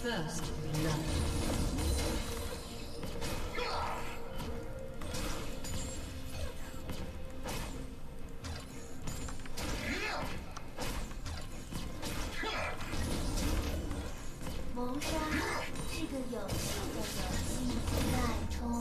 First, we love.谋杀是个有趣的游戏，滥冲。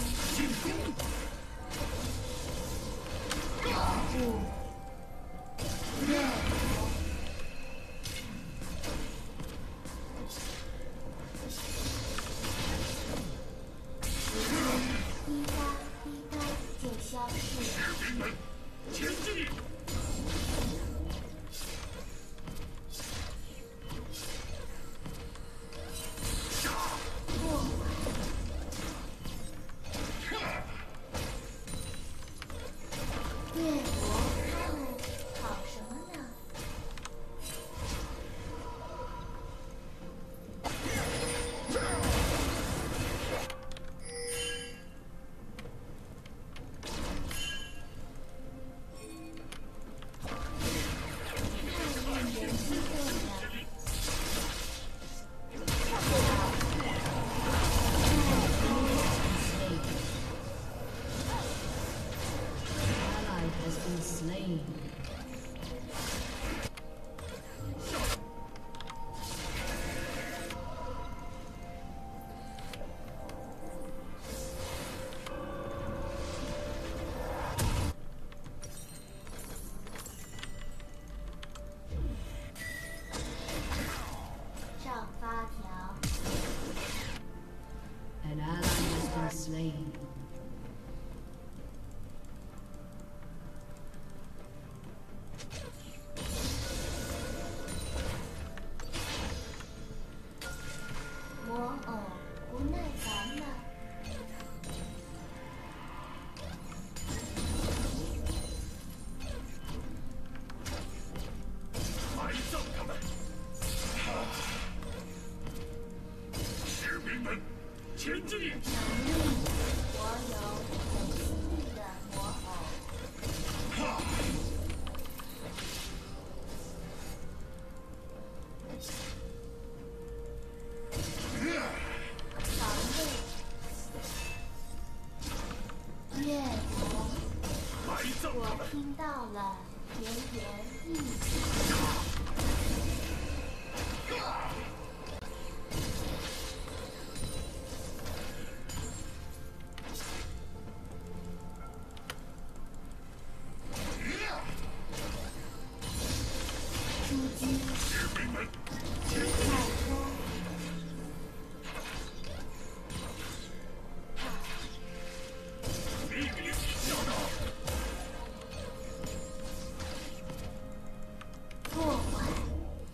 破坏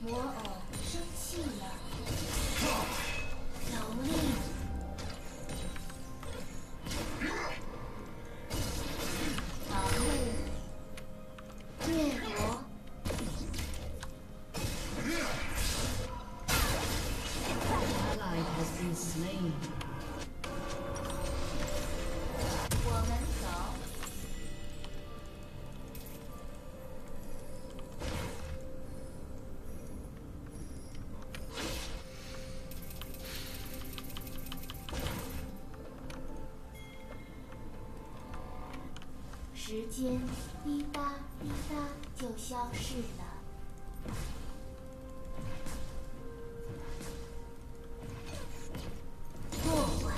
魔偶生气了。时间滴答滴答就消逝了。过完，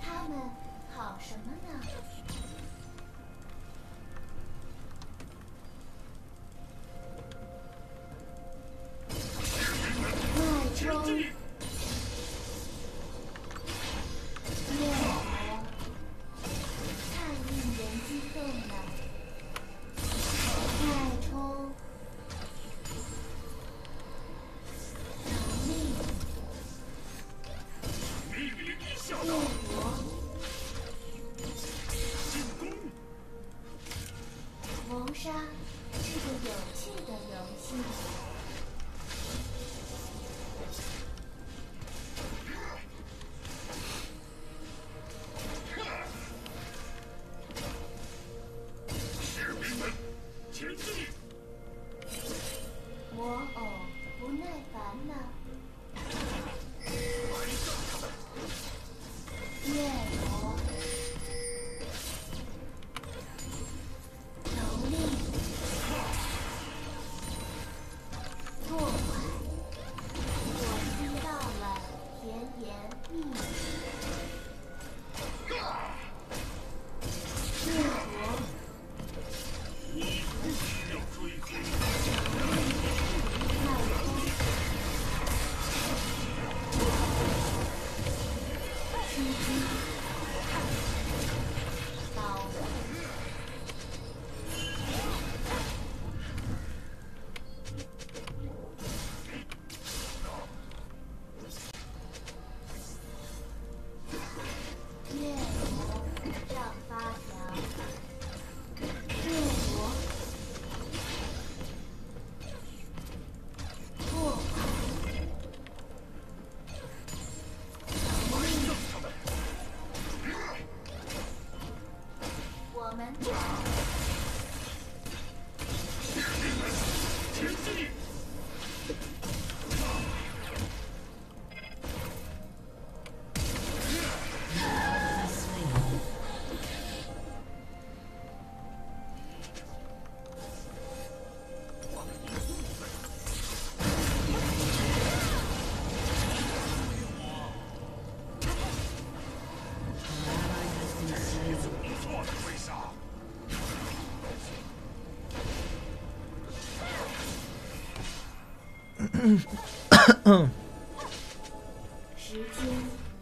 他们好什么呢？ 时间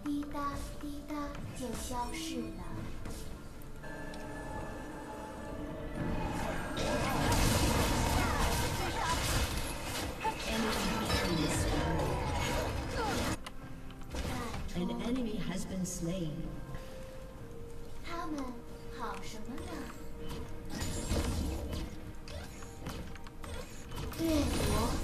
滴答滴答就消逝了。An enemy has been slain. 他们好什么呢？掠夺。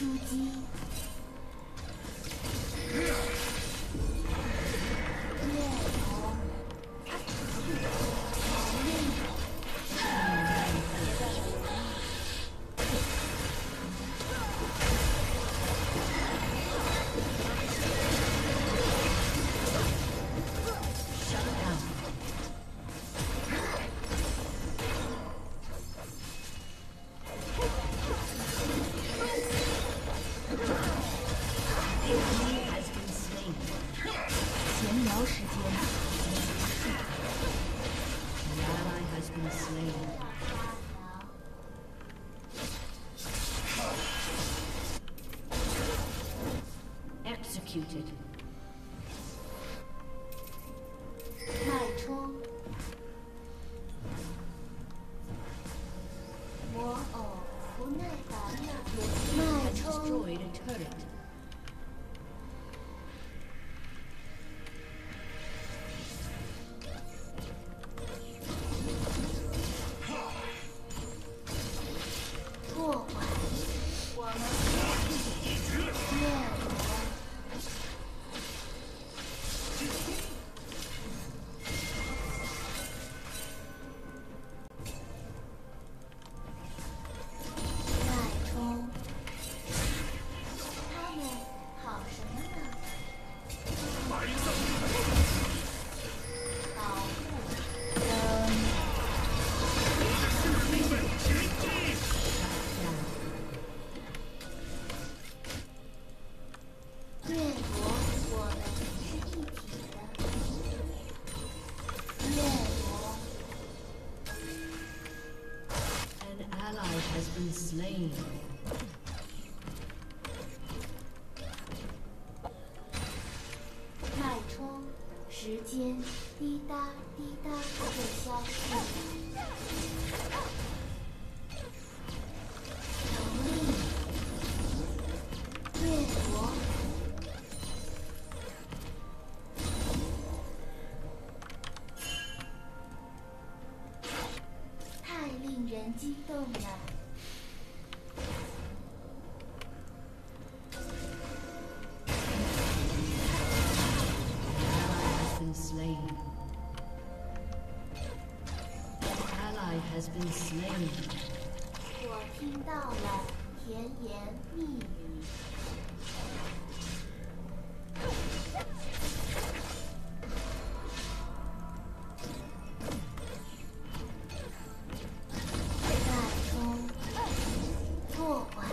出击！猎头，他逃不了，executed. 脉冲，魔偶不耐烦了。脉冲。破坏。我们。 Slain. Has been slain. 我听到了甜言蜜语。脉冲，破坏，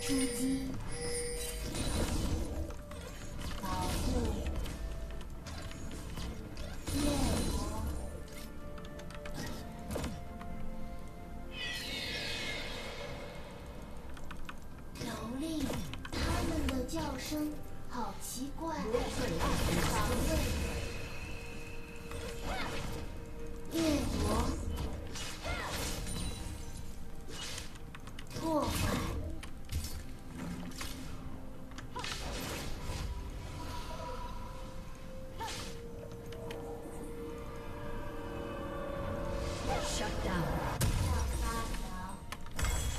出击，保护。 好奇怪，防卫，掠夺，破坏，shut down.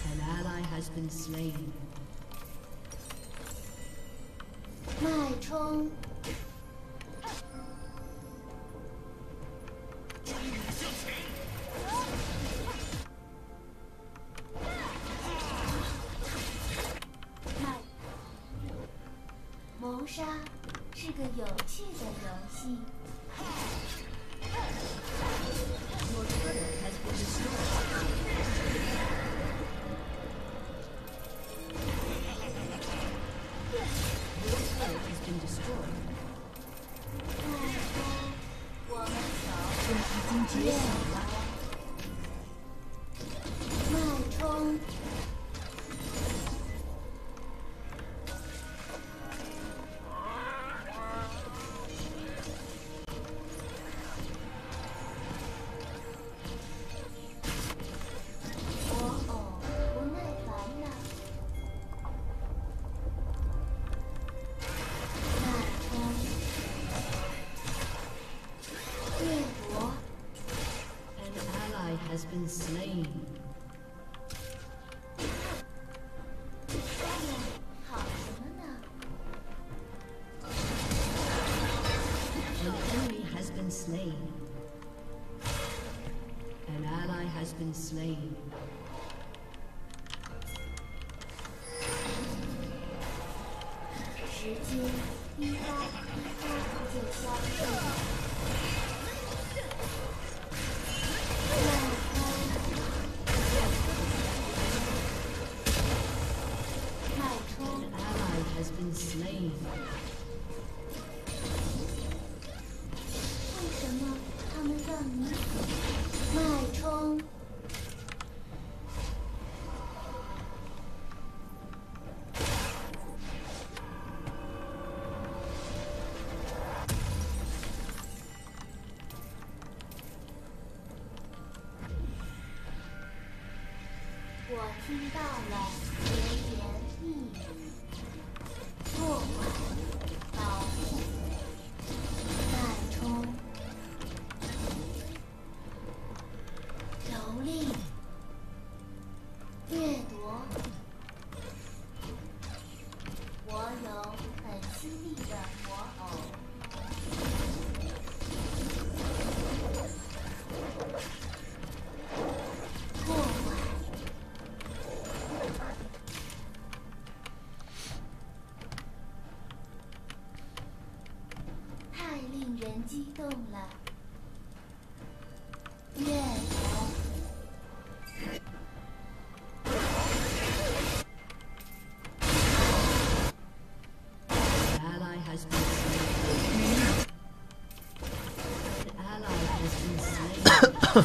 An ally has been slain. 冲！谋杀是个有趣的游戏。been slain.听到了甜言蜜语，破坏、保护、脉冲、蹂躏、掠夺。我有很犀利的魔偶。 激动了，越过，保护。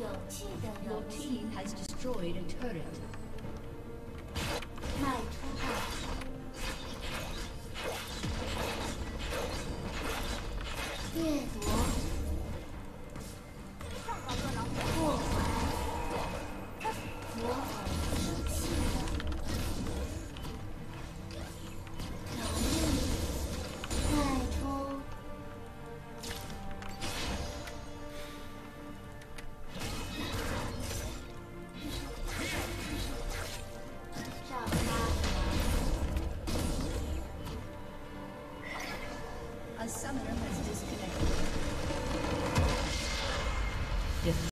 Your team has destroyed a turret. 他们。